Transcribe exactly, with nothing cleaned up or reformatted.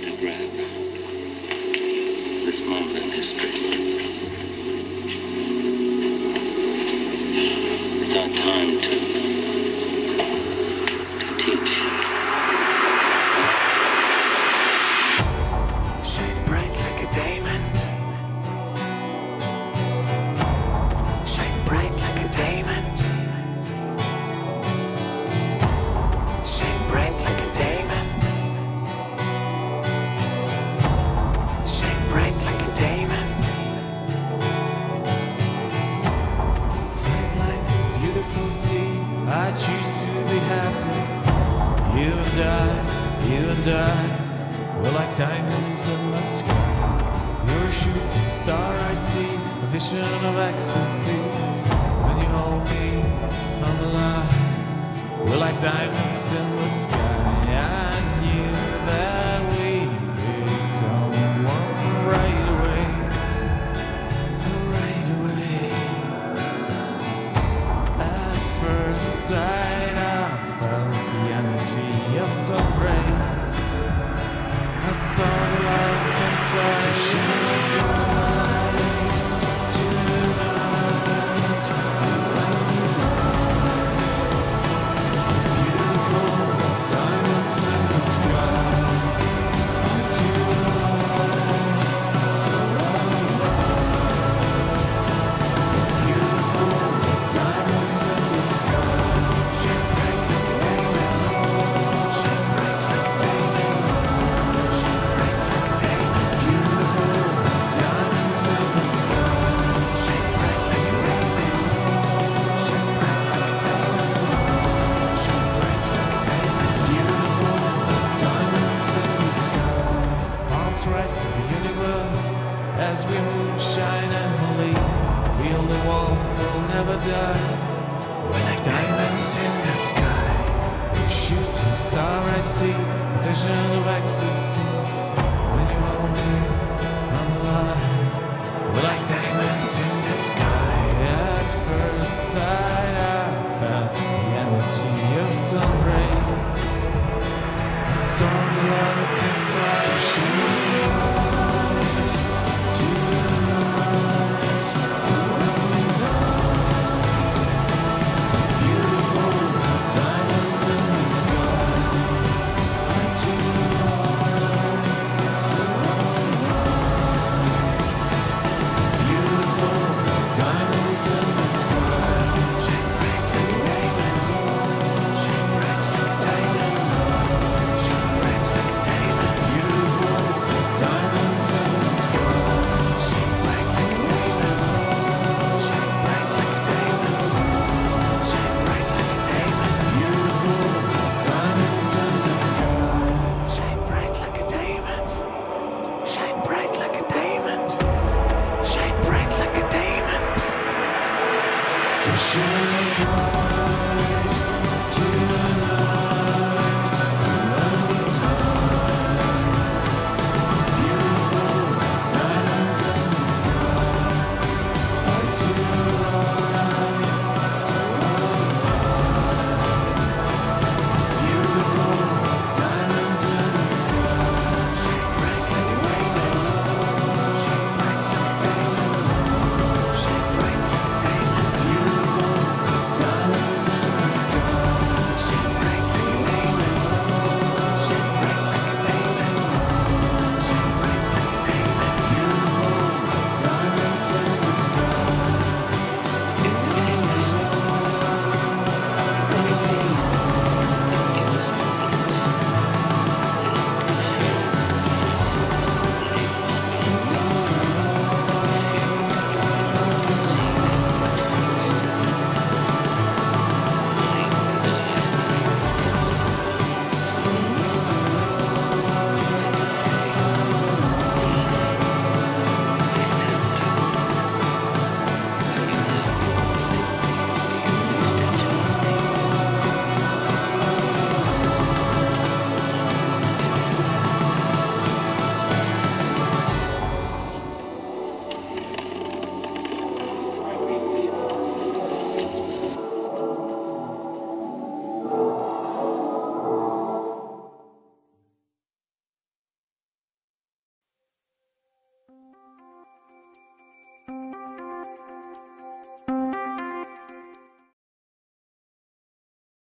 underground. This moment in history. It's our time to, to teach. I choose to be happy. You and I, you and I, we're like diamonds in the sky. You're a shooting star, I see a vision of ecstasy. When you hold me, I'm alive. We're like diamonds in the sky. I knew that we'd be going one right away, right away. At first sight, I felt the energy of some rays. I saw the light and saw